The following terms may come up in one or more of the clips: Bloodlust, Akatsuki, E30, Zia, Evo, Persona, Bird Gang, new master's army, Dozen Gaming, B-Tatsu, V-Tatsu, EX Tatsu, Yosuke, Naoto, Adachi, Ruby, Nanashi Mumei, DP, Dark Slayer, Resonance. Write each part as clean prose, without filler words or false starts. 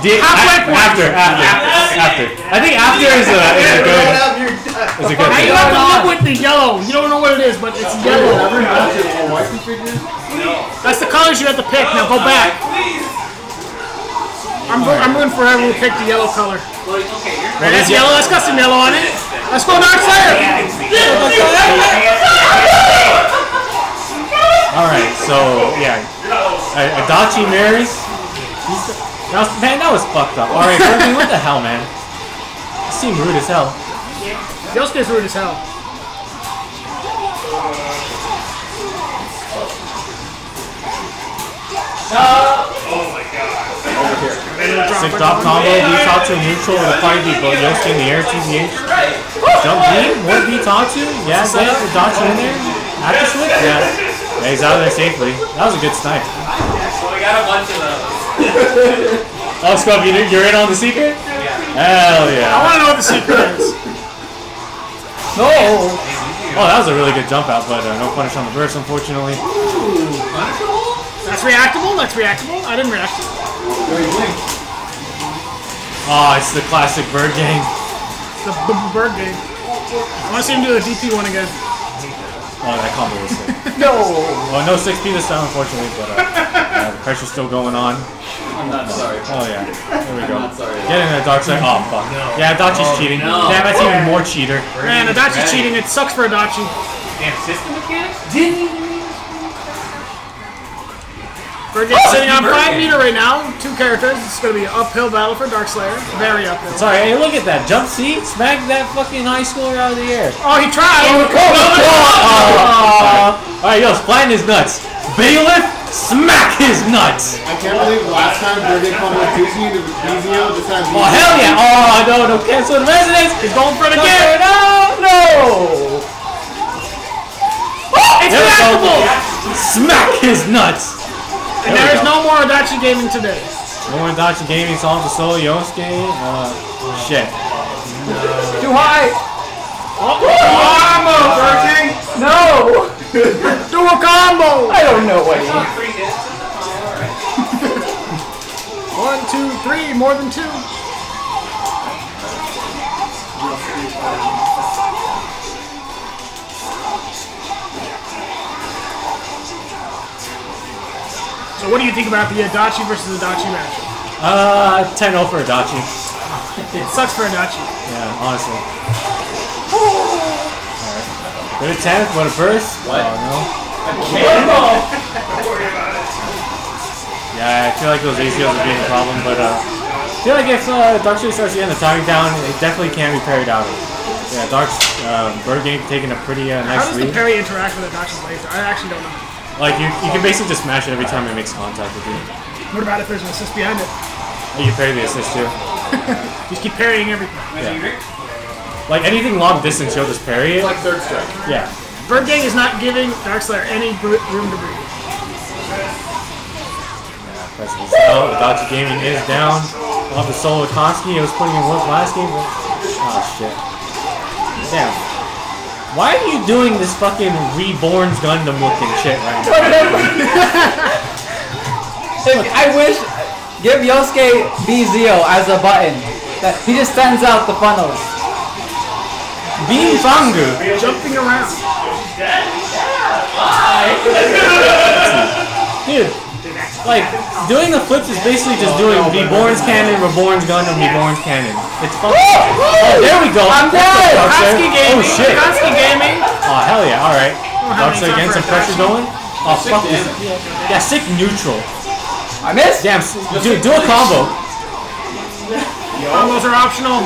After. I think after is a good. Now you have to look with the yellow. You don't know what it is, but it's yellow. That's the colors you have to pick. Now go back. I'm going for everyone to pick the yellow color. Right, that's yellow. That's got some yellow on it. Let's go Dark Slayer. All right, so yeah, Adachi marries. Man, that was fucked up. All right, Kirby, what the hell, man? You seem rude as hell. Yosuke's rude as hell. Oh my god. Over here. Sick drop combo, V-Tatsu neutral with a 5D, but Yosuke in the air, TBH. Jump beam, more V-Tatsu. Yeah, set up the Adachi in there. After switch? Yeah. Yeah, he's out of there safely. That was a good snipe. Well, we got a bunch of those. Oh, Scrub, you're in on the secret? Yeah. Hell yeah. I want to know what the secret is. No. Oh, that was a really good jump out, but no punish on the burst, unfortunately. Ooh, punishable? That's reactable? That's reactable? I didn't react. Oh, it's the classic Bird Gang. The Bird Gang. I want to see him do the DP one again. Oh, that combo was sick. No! Well, no 6P this time, unfortunately, but the pressure's still going on. I'm not sorry. Oh, yeah. There we go. I'm not sorry. Get in the Dark Side. Oh, fuck. No. Yeah, Adachi's cheating. No. Damn, that's even more cheater. Man, Adachi's cheating. It sucks for Adachi. Damn, system mechanics? Didn't even. Bird Gang's sitting on 5 meter right now. Two characters. It's going to be an uphill battle for Dark Slayer. Very uphill. Sorry, hey, look at that. Jump seat. Smack that fucking high schooler out of the air. Oh, he tried. All right, yo, splatting his nuts. Bailiff, smack his nuts. I can't believe last time Bird Gang called Akatsuki to Zia, this time. Oh hell yeah! Oh no, cancel the resonance. He's going for it again. No. Oh, it's reactable. Smack his nuts. And there is no more Adachi gaming today. No more Adachi gaming. Song for Soul Yosuke. Shit. Too high. Oh, combo, Bird Gang. No. Do a combo! I don't know what you mean. 1, 2, 3, more than two. So what do you think about the Adachi versus Adachi match? 10-0 for Adachi. It sucks for Adachi. Yeah, honestly. Good attempt, what a burst. What? Oh, no. Don't worry about it. Yeah, I feel like those ACOs are being a problem, but I feel like if Dark Slayer starts getting the timing down, it definitely can be parried out of. Yeah, Bird Gang taking a pretty nice read. How does the parry interact with Adachi laser? I actually don't know. Like, you can basically just smash it every time it makes contact with you. What about if there's an assist behind it? Oh, you parry the assist too. Just keep parrying everything. Yeah. Like anything long distance, you'll just parry it. Like third strike. Yeah. Bird Gang is not giving Dark Slayer any room to breathe. Oh, Adachi Gaming is down. Off the solo with Konski. He was putting in work last game. Oh, shit. Damn. Why are you doing this fucking Reborn's Gundam looking shit right now? I wish. Give Yosuke B-Zio as a button. He just sends out the funnels. Bean Fangu jumping around. Dude, like, doing the flips is basically just doing Reborn's Cannon, Reborn's Gundam, Reborn's Cannon. It's fun. Oh, there we go. I'm dead. Oh, shit. Akatsuki Gaming. Oh, hell yeah. All right. Dark Slayer getting some pressure going. Oh, fuck this. Yeah, sick neutral. I missed? Damn, dude, do a combo. Combos are optional.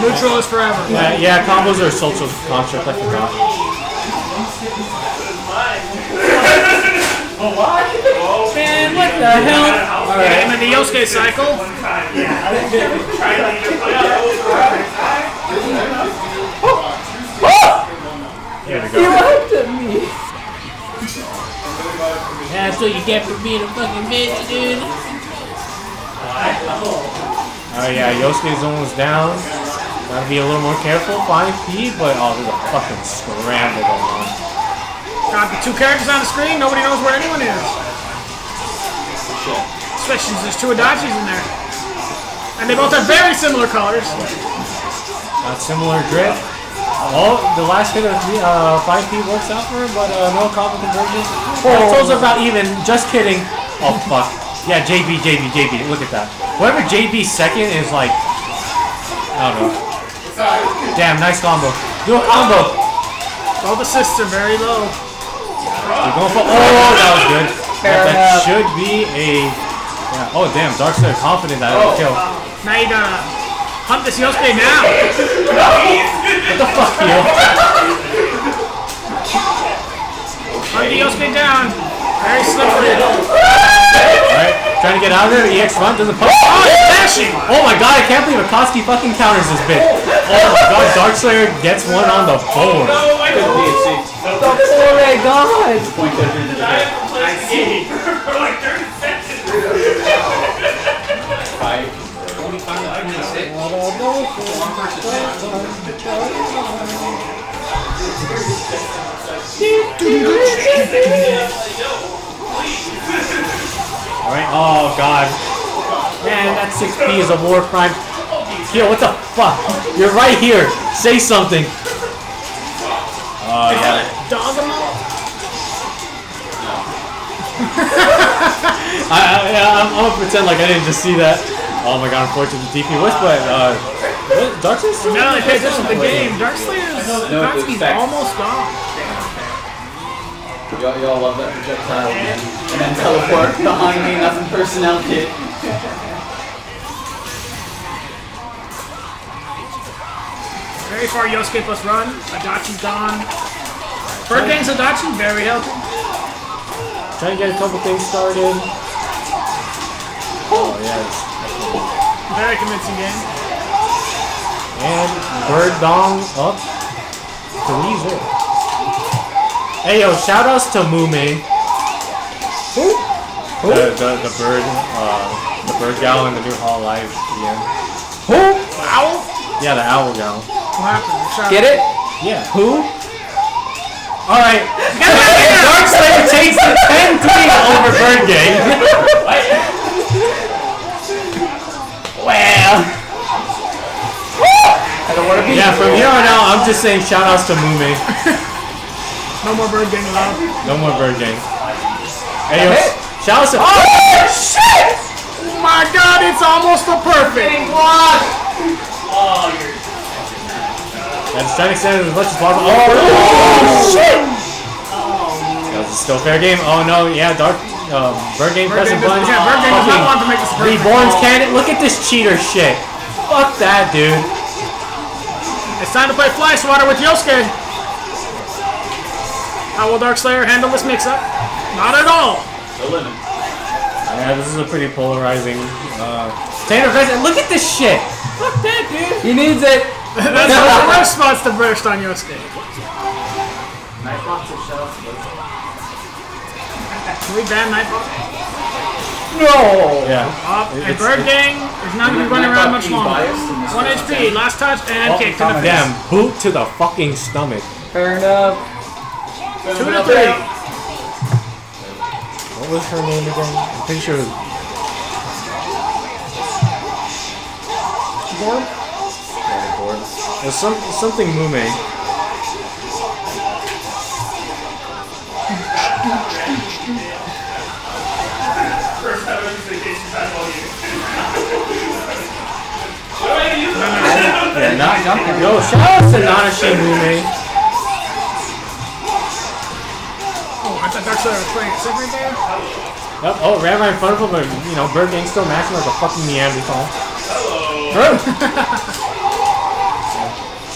Neutral is forever. Yeah, combos are a social construct, I forgot. Man, what the hell? Alright, I'm in the Yosuke cycle. Here we go. You laughed at me. That's what you get for being a fucking bitch, dude. Oh yeah, Yosuke's almost down. Gotta be a little more careful, 5P, but oh, there's a fucking scramble going on. Got the two characters on the screen, nobody knows where anyone is. Shit. Especially since there's two Adachis in there. And they both have very similar colors. Not similar grip. Oh, the last hit of 5P works out for him, but no combo conversions. Oh, those are about even. Just kidding. Oh, fuck. Yeah, JB. Look at that. Whoever JB's second is like... I don't know. Damn, nice combo. Do a combo. All the assists are very low. They're going for... Oh, that was good. That should be a... Yeah. Oh, damn. Dark Slayer confident that it'll kill. Now you gotta... Hunt this Yosuke now! What the fuck, yo? Hunt the Yosuke down! Very slippery. Alright, trying to get out of there, the EX run doesn't punch. Oh, it's dashing! Oh my god, I can't believe Akatsuki fucking counters this bitch. Oh my god, Dark Slayer gets one on the board. No, I don't know. Oh my god! I see. For like 30 seconds. Alright, oh god. Man, that 6P is a war crime. Yo, what the fuck? You're right here. Say something. Oh, yeah. I'm gonna pretend like I didn't just see that. Oh my god, unfortunately, DP was, but, Dark Slayer's still... No, they pay attention to the game. Dark Slayer's... Akatsuki's almost gone. Y'all love that projectile, man. And then teleport behind me, nothing personnel kit. Very far, Yosuke plus run. Adachi's gone. Bird Gang's Adachi, very healthy. Trying to get a couple things started. Oh, yes. Very convincing game. And Bird Gang up 3-0. Hey yo, shout outs to Mumei. Who? Who? The bird gal in the new Hall Live DM. Who? The owl? Yeah, the owl gal. Get it? Yeah. Who? Alright. Dark Slayer takes the 10-3 over Bird Gang. Well. I don't want to be from here on out, I'm just saying shout outs to Mumei. No more Bird Gang allowed. No more Bird Gang. Hey, shout outs to... Oh, shit! My god, it's almost a perfect. Oh, that's trying to extend it as much as possible. Oh, shit! That was still fair game. Oh, no, yeah, Dark... Bird Gang pressing buttons. Yeah, Bird Gang does not want to make this perfect. Reborn's cannon. Look at this cheater shit. Fuck that, dude. It's time to play Fly Swatter with Yosuke. How will Dark Slayer handle this mix-up? Not at all. Yeah, this is a pretty polarizing. Tanner Vincent. Look at this shit. Fuck that, dude. He needs it. That's the worst spots to burst on Yosuke. Nightbox or shells? Can we ban Nightball? No! Yeah. Up, and Bird Gang is not going to run around much longer. 1 HP, last touch, and kick to the face. Damn, boot to the fucking stomach. Turn up. 2 to 3. What was her name again? I'm pretty sure it was... Board? Yeah, board. There's something Mumei. Yeah, not jumping. Yo, shout out to Nanashi Mumei. Oh, I thought Dark Slayer was playing sick right there. Yep. Oh, ran right in front of him, but you know, Bird Gang still matching like a fucking Neanderthal. Hello.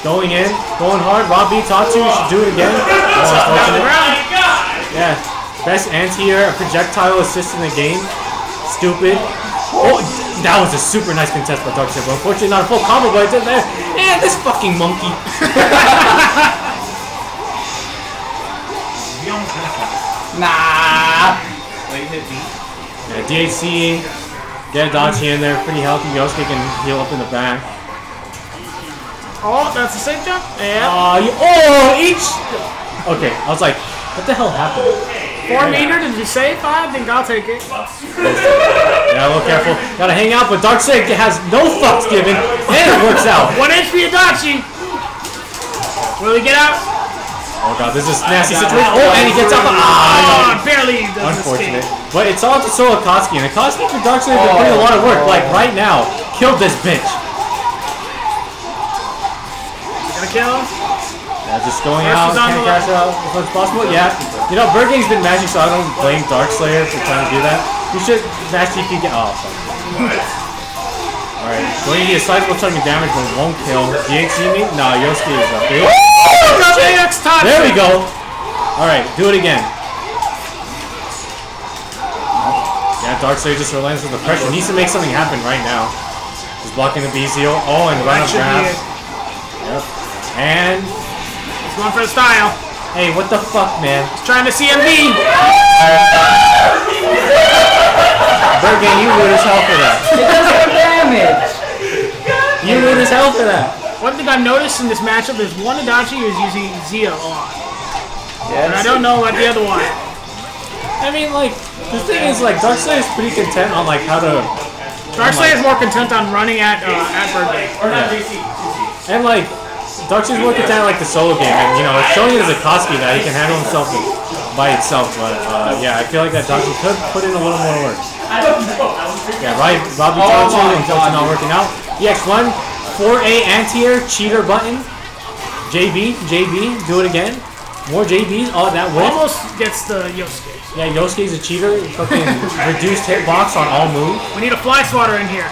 Going in, going hard. B-Tatsu should do it again. Yeah, best anti-air projectile assist in the game. Stupid. Oh, that was a super nice contest by Dark Slayer, but unfortunately not a full combo, but it's in there. And this fucking monkey. Nah. Yeah, DHC, get Adachi in there, pretty healthy. Yosuke can heal up in the back. Oh, that's a safe jump? Yeah. Okay, I was like, what the hell happened? 4 meter, did you say 5? Then I'll take it. Yeah, little careful. Gotta hang out, but Dark Slayer has no fucks given, and it works out. 1 HP Adachi. Will he get out? Oh god, this is nasty situation. Oh, and he gets out. Ah, oh, barely. Unfortunate. But it's all to Akatsuki, and Akatsuki for Dark Slayer been doing a lot of work. Like right now, killed this bitch. Gonna kill him. Yeah, just going out, can't crash out as much as possible. Yeah, you know, Bird Gang's been magic, so I don't blame Dark Slayer for trying to do that. You should smash DP get off. Alright, going to be a sizable chunk of damage, but won't kill. DX me? Nah, Yosuke is up. EX Tatsu! There we go! Alright, do it again. Yeah, Dark Slayer just relies on the pressure. Needs to make something happen right now. He's blocking the B-Zeal. Oh, and round of grabs. Yep. And going for the style. Hey, what the fuck, man? He's trying to CMB. Bird Gang, you ruined his hell for that. It doesn't damage. You ruined his hell for that. One thing I've noticed in this matchup is one Adachi is using Zia a lot. Yeah, but I don't know about the other one. I mean, like, the thing is, like, Dark Slayer is pretty content on, like, how to... Dark Slayer is more content on running at Bird Gang. Yeah. And, like... Dark Slayer working down like the solo game, and you know, it's showing it as Akatsuki that he can handle himself by itself, but yeah, I feel like that Dark Slayer could put in a little more work. Yeah, right, Robbie Johnson and Johnson not working out. EX1, 4A anti-air, cheater button, JB, do it again. More JBs, oh, that win. Almost gets the Yosuke. Yeah, Yosuke's a cheater, fucking reduced hitbox on all moves. We need a fly swatter in here.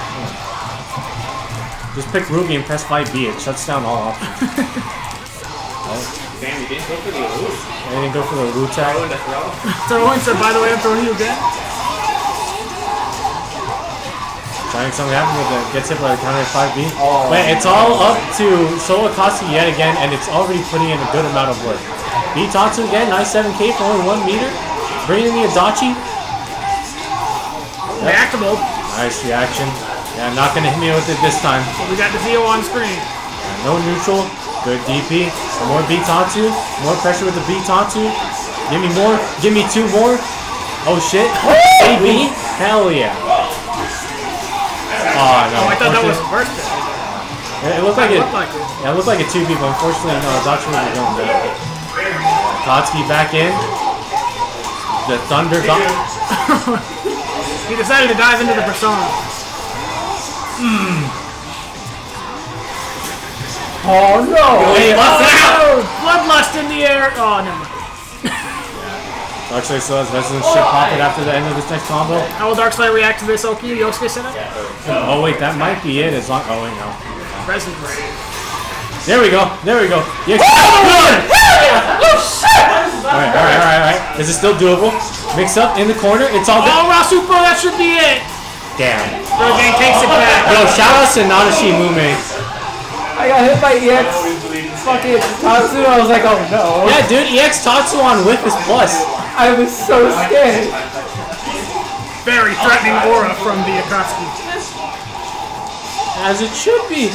Just pick Ruby and press 5B. It shuts down all options. Damn, you didn't go for the root. I didn't go for the root tag. Throwing said, by the way, I'm throwing you again. Trying something happen with it. Gets hit by the counter at 5B. Oh, but it's all up to Akatsuki yet again, and it's already putting in a good amount of work. B-Tatsu again, nice 7K for only 1 meter. Bringing in the Adachi. Yep. Reactable. Nice reaction. Yeah, not gonna hit me with it this time. We got the Zio on screen. Yeah, no neutral. Good DP. More B-Tatsu. More pressure with the B-Tatsu. Give me more. Give me 2 more. Oh shit. AB. Hell yeah. Oh no. Oh, I thought that was worth it. Yeah, it looked like it. Yeah, it looked like a 2B, but unfortunately, no, it's actually going down. Akatsuki back in. The Thunder got. He decided to dive into the Persona. Oh no! Bloodlust in the air! Oh, never mind. Yeah. Dark Slayer still has Resonance shit poppet after the end of this next combo. How will Dark Slayer react to this OP Yosuke setup? Oh wait, that might be it as long. Oh wait, no. Resonance. There we go, there we go. Yes. Oh shit! Alright. Is it still doable? Mix up in the corner, it's all good. Oh, Rasupo, that should be it! Damn. Bird Gang takes it back. Yo, shout out to Nanashi Mumei. I got hit by EX fucking Tatsu. I was like, oh no. Yeah, dude, EX Tatsu on whip is plus. I was so scared. Very threatening aura from the Akatsuki. As it should be.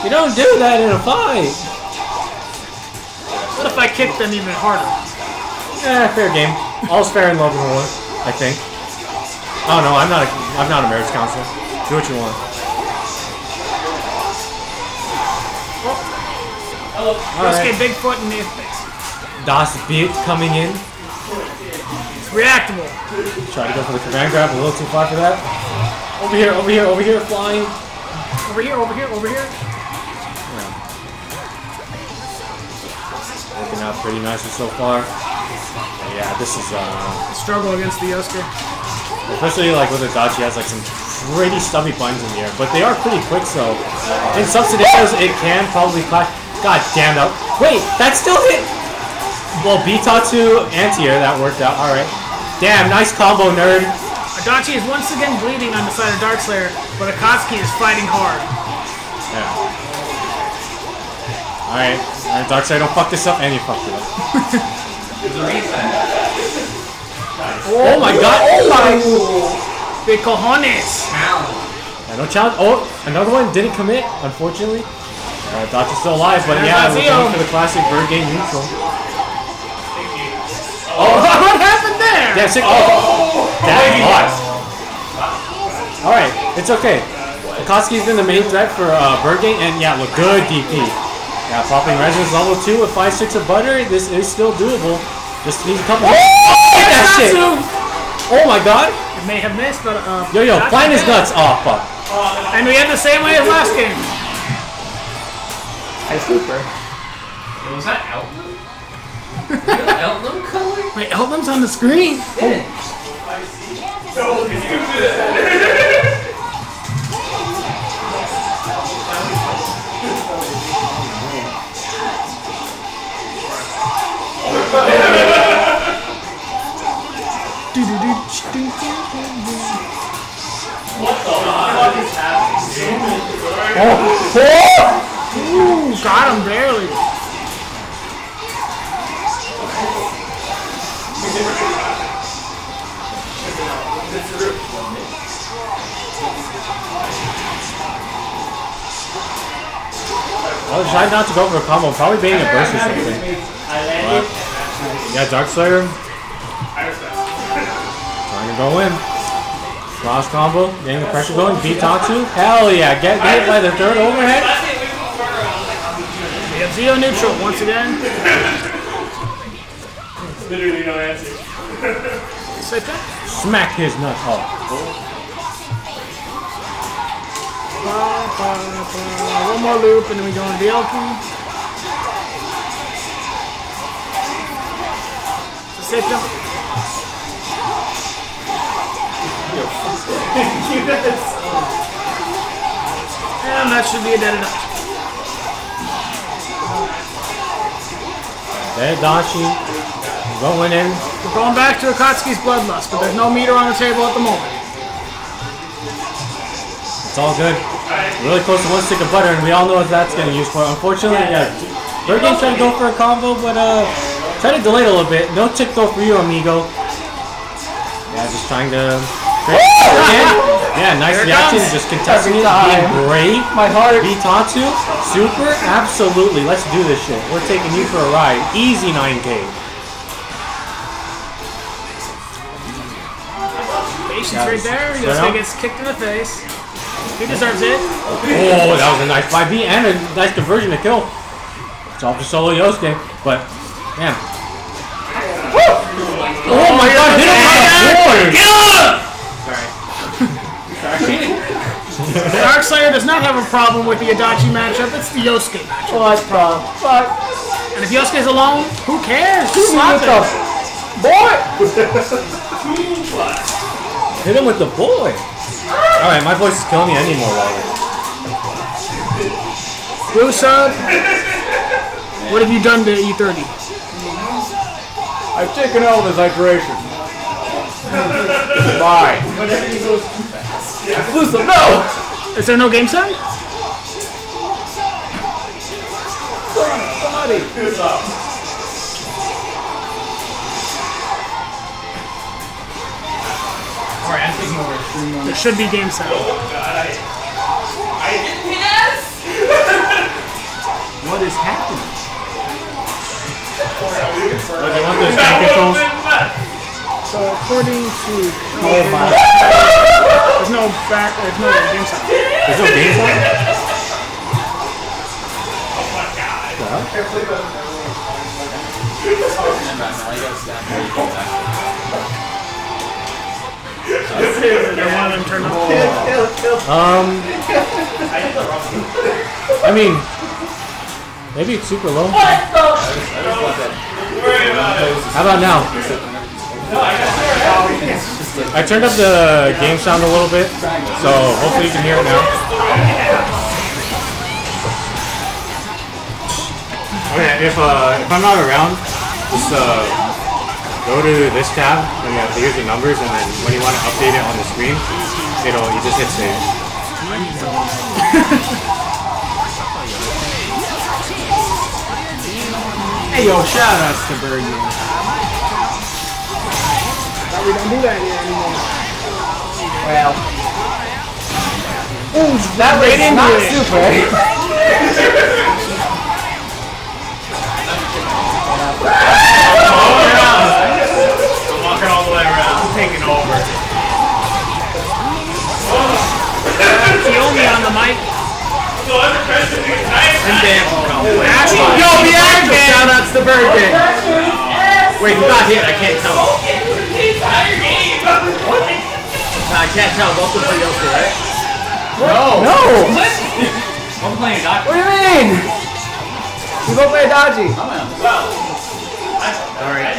You don't do that in a fight. What if I kicked them even harder? Yeah, fair game. All's fair in love and war, I think. Oh no, I'm not a marriage counselor. Do what you want. Oh. Yosuke right. Bigfoot in the face. Das Beat coming in. It's reactable. Try to go for the command grab, a little too far for that. Over here, flying. Over here. Yeah. Working out pretty nicely so far. Yeah, this is a struggle against the Yosuke. Especially like with Adachi, has like some pretty stubby buttons in the air, but they are pretty quick, so in some scenarios it can probably clash. God damn that! Wait, that still hit. Well, B-Tatsu anti-air, that worked out. All right. Damn, nice combo, nerd. Adachi is once again bleeding on the side of Dark Slayer, but Akatsuki is fighting hard. Yeah. All right. Dark Slayer, don't fuck this up, and you fucked it up. Oh my god! Oh my! Big cojones! Yeah, no challenge. Oh, another one didn't commit, unfortunately. Dodge is still alive, but yeah, we're going for the classic Bird Gang neutral. Oh, what happened there? Yeah, sick. Oh, that was. It's okay. Akatsuki's been the main threat for Bird Gang, and yeah, with good DP. Yeah, popping Resonance level 2 with 5-6 of butter, this is still doable. Just needs a couple of... Get that shit! Oh my god! It may have missed, but... Yo, find his nuts! Oh, fuck. And we had the same way as last game. I super. Was that Outlook? Outlook color? Wait, Outlook's on the screen? Yeah. Oh. I see. No, because you do that. What the fuck is happening? Oh! Oh! Ooh, got him barely. I'll decide not to go for a combo. Probably baiting a burst or something. Yeah, Dark Slayer. Trying to go in. Cross combo, getting the pressure going, V-Tatsu, hell yeah, get hit by the third overhead. We have Zio neutral once again. Literally no answer. Smack his nuts off. Oh. One more loop and then we go into the DLP. And that should be a dead enough. Adachi going in. We're going back to Akatsuki's Bloodlust, but there's no meter on the table at the moment. It's all good. Really close to one stick of butter, and we all know what that's going to use for. Unfortunately, yeah. Bird Gang's trying to go for a combo, but try to delay it a little bit. No tip though for you, amigo. Yeah, just trying to. Yeah, nice reaction, just contesting it, being brave. My heart. V-Tatsu, super, absolutely. Let's do this shit. We're taking you for a ride. Easy 9K. Patience right there. Yosuke gets kicked in the face. He deserves it. Oh, that was a nice 5B and a nice diversion to kill. It's off to solo Yosuke, but damn. Oh my god, hit him on the board! Kill him! Dark Slayer does not have a problem with the Adachi matchup, it's the Yosuke matchup. What problem? Fuck. And if Yosuke's alone, who cares? Slap him. Boy! Hit him with the boy! Alright, my voice is killing me anymore, right? Bruce up. What have you done to E30? I've taken all his hydration. Bye. Whenever he goes too fast. Exclusive, no! Is there no game sign? Somebody! Alright, I'm taking over. There should be game sign. Oh god, I didn't hit us! What is happening? So according to... Oh my... There's no back, there's no game sign. There's no game sign? Oh my god. I mean, maybe it's super low. How about now? I turned up the game sound a little bit, so hopefully you can hear it now. Okay, if I'm not around, just go to this tab, and here's the numbers, and then when you want to update it on the screen, you just hit save. Hey yo, shout outs to Bird Gang. We don't do that here anymore. Well. Ooh, that was not super. I'm walking all the way around. I'm taking over. Bam. Yo, Bird Gang! Shout out to the Bird Gang. Wait, he's not hit. I can't tell. What? I can't tell. Both of them play Yosuke, right? No. No. I'm playing Adachi. What do you mean? You both play Adachi. Alright.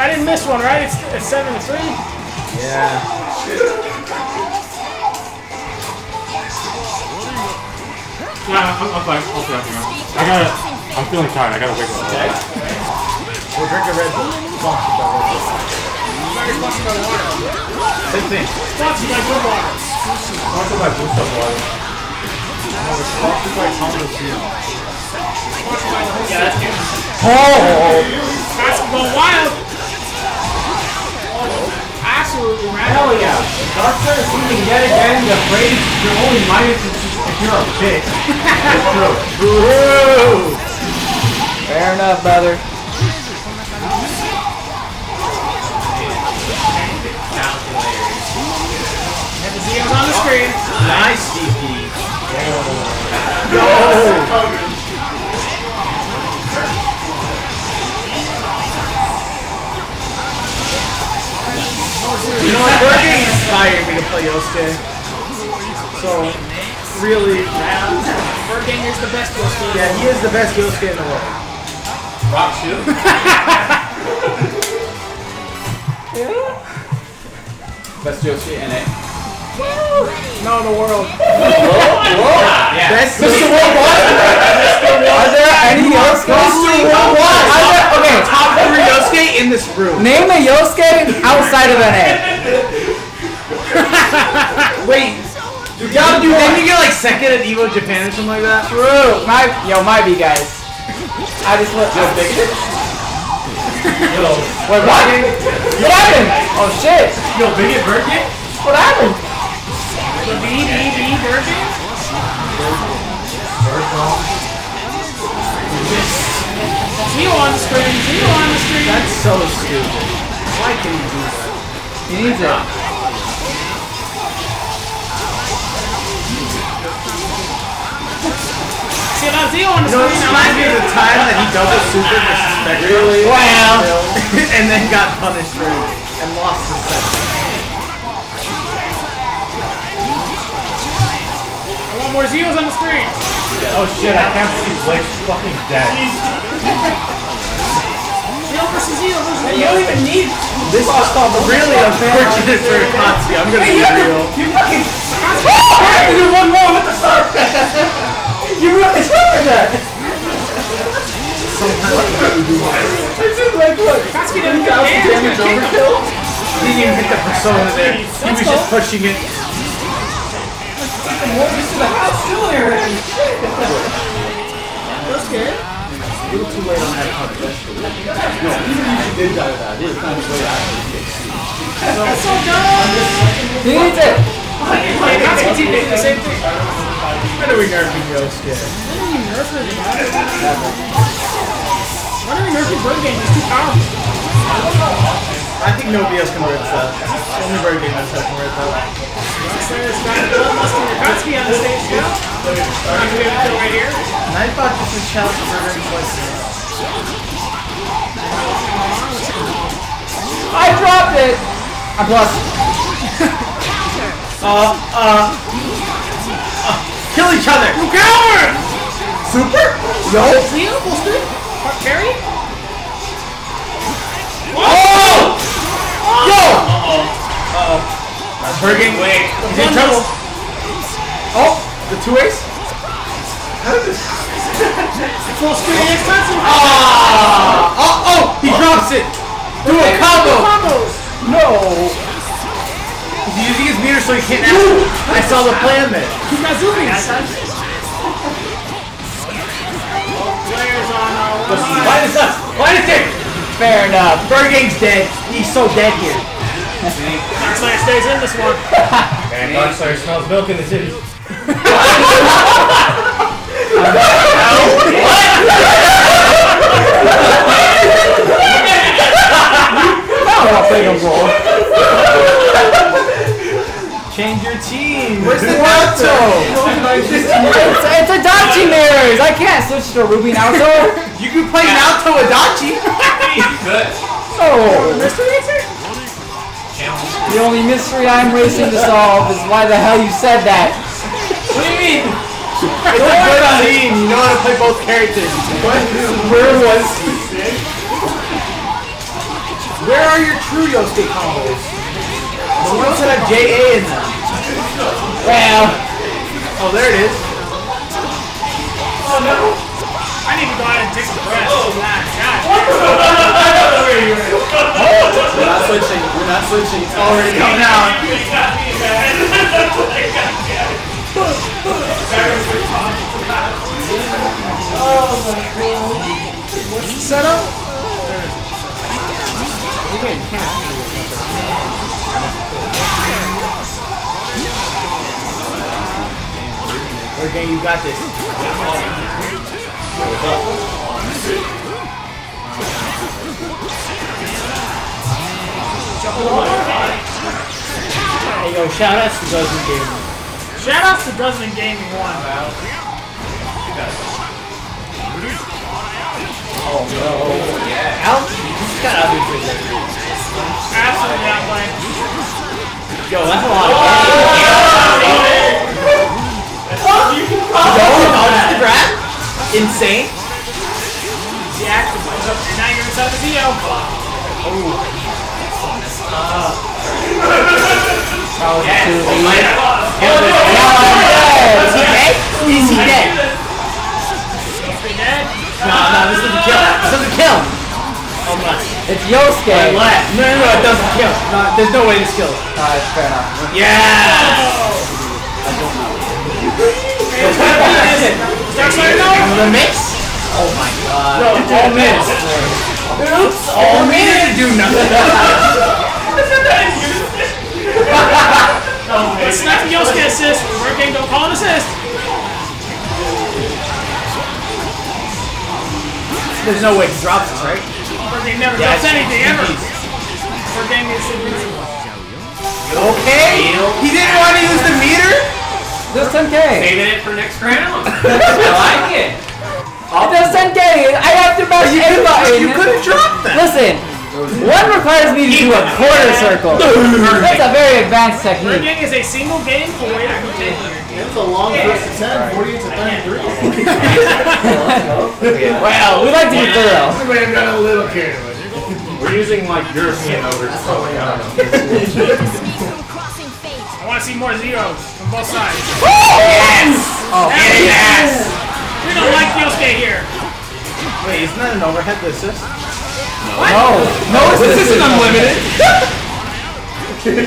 I didn't miss one, right? It's 7-3? Yeah. Shit. Yeah, I'm fine. I'll stay up here. I'm feeling tired. I gotta wake up. Okay. We'll drink a Red Bull. Same thing. That's my good water. That's my blue stuff water. Yeah, that's good. Oh! That's the wild! Absolutely random. Hell yeah. Dark Slayer is using yet again the phrase, you're only minus if you're a bitch. That's true. Woo! Fair enough, brother. And the Zia's on the screen. Nice, DP. Yo! You know, Bird Gang inspired me to play Yosuke. So, really, Bird Gang is the best Yosuke. Yeah, he is the best Yosuke in the world. Rock shoe. Yeah. Best Yosuke in it. No, in the world. Yeah. Best Mr. Worldwide. Are there any Yosuke? Mr. Worldwide. Okay, top 3 Yosuke in this room. Name a Yosuke outside of NA. Wait, you gotta do that. Didn't you get like second at Evo Japan or something like that? True. Might be, guys. I just left. Yo, big shit. Yo. Wait, what? What happened? Oh shit. Yo, big Bird Gang? What happened? The B Bird Gang? Bird Gang. Zio on the screen. Zio on the screen. That's so stupid. Why can you do that? He needs it. You know, this might be the time that he double super disrespected. Really? Wow! And then got punished for it and lost the set. I want more Zios on the screen! Oh shit, I can't see Blake's fucking dead. Zio versus Zio versus you don't even need this. Is really unfortunate for Akatsuki. I'm gonna be real. You fucking. I have to do one more with the surf! You really suffer that! It's just like, look, Akatsuki didn't get damage overkill. He didn't even hit the Persona there. He was just pushing it. Let's get the Morbius to the house still here. Shit! That's good. A little too late on that part. No, even if you did die with that, it's not the way I actually did. That's so dumb! He needs it! Akatsuki did the same thing. Why do we nerfing Yosuke? Why do we nerfing Bird Gang? Why do we nerfing Bird Gang? He's too powerful. I think nobody else can rip that. Only Bird Gang that's can rip that. There's Bloodlust and Akatsuki on the stage now. I'm going to kill right here. And I thought this was challenge for Bird Gang twice in a row. I dropped it! I'm lost. Kill each other! You coward! Super? Yo! Zia, full screen? Carry? Oh! Yo! Uh oh. Bird Gang, wait. He's in trouble. Oh, the two ace? How did this full screen EX Tatsu? Ah! Oh! He drops it! Do a combo! No! He's using his meter so he can't actually. I saw the plan there. He's not zooming. Why is us? Why is it? Fair enough. Bird Gang's dead. He's so dead here. Dark Slayer stays in this one. Man, Dark Slayer smells milk in the city. I don't think I'm wrong. change your team. Where's the Naoto? It's Adachi mirrors. I can't switch to Ruby Naoto. You can play Naoto Adachi. Oh, mystery racer? The only mystery I'm racing to solve is why the hell you said that. What do you mean? It's a good team. You know how to play both characters. Where was? Where are your true Yosuke combos? The ones that have JA in them. Well. Oh, there it is. Oh no! I need to go out and take a breath. Oh my god! We're not switching. We're not switching. It's already coming out. Oh my god! What's the setup? Okay, you got this. Hey yo, shout outs to Dozen Gaming. Shout outs to Dozen Gaming 1, pal. Oh no. Yeah. Ouch, you just got out of here. Absolutely not playing. Yo, that's a lot of fun. Oh, you can probably the grab? Insane. The action went up, and now you're inside the video. Oh, yes. Is he dead? Is he dead? No, this doesn't kill. This doesn't kill. Oh my. It's Yosuke. No, it doesn't kill. No, there's no way to kill it. It's fair enough. Yeah. The mix? Oh my god. No, all miss. Oops, all minutes do nothing. It's not the Yosuke assist. Bird Gang don't call an assist. There's no way he drops this, right? Bird Gang never drops anything, ever. Bird Gang needs to use it. Okay? He didn't want to use the meter? Just 10K. Saving it for next round. I like it. Just 10K. I have to match a button. You couldn't drop that. Listen, one requires me to do a quarter circle. That's a very advanced technique. Bird Gang is a single game for way to complete. That's a long verse of 10, 48 to 33. Wow, we like to be thorough. Everybody got a little carried away. We're using like European over. I want to see more zeros from both sides. Oh, yes! Oh, yes! We don't like Yosuke here. Wait, isn't that an overhead assist? What? No. No, this isn't unlimited.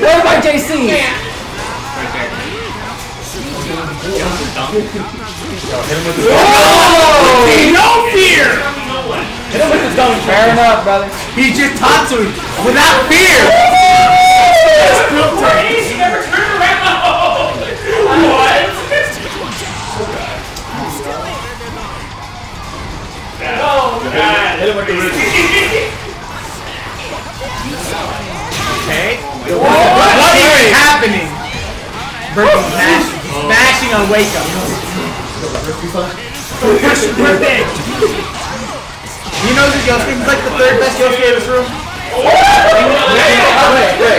What about JC? Yeah. Right there. Oh! No fear! Hit him with the dumb. Fair enough, brother. He just Tatsu without fear! He never turned. What? Oh god! Hit him with the roof. Okay. What is happening? Bird smashing on wake up. Bird Gang. You know that Yosuke is like the third best Yosuke in this room. Wait.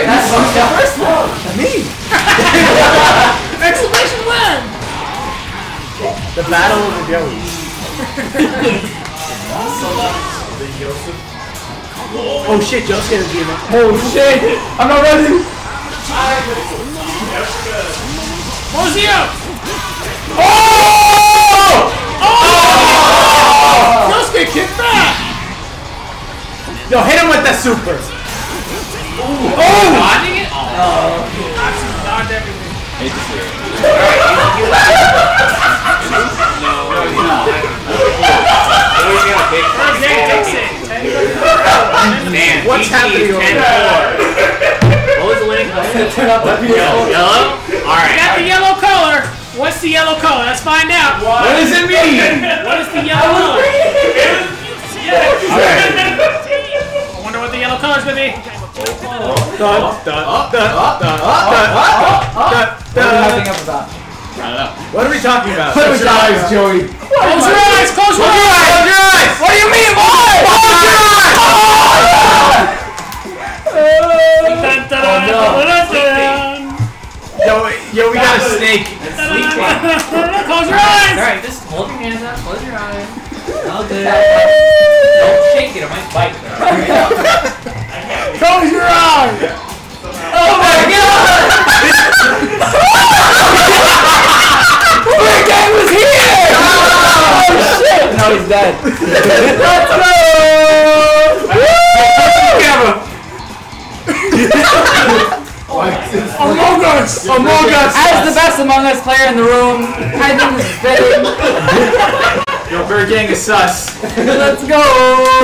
That's first one. Me. Exclamation win! The battle of the Joeys. Oh shit, Yosuke is giving. Oh shit! I'm not ready! Mozio! Oh! Oh! Yosuke kicked back! Yo, hit him with that super! Ooh. Oh! Dodging it? Oh! Dodged everything. It's a serious. No, man, what's happening over there? What was the winning color? Turn up the yellow? Alright. You got the yellow color. What's the yellow color? Let's find out. What does it mean? What is the yellow color? I wonder what the yellow color's gonna be. What are we talking about? Close your eyes, Joey. Close your eyes. Close your eyes. What do you mean? Why? Close your eyes. Yo, we got a snake. Close your eyes. All right, just hold your hands up. Close your eyes. I'll do it. Don't shake it. I might bite. Close your eyes. Oh my God! Bird Gang was here! Oh, shit! No, he's dead. Let's go! Among Us! Among Us! As the best Among Us player in the room, I think it's fitting. Yo, Bird Gang is sus. Let's go!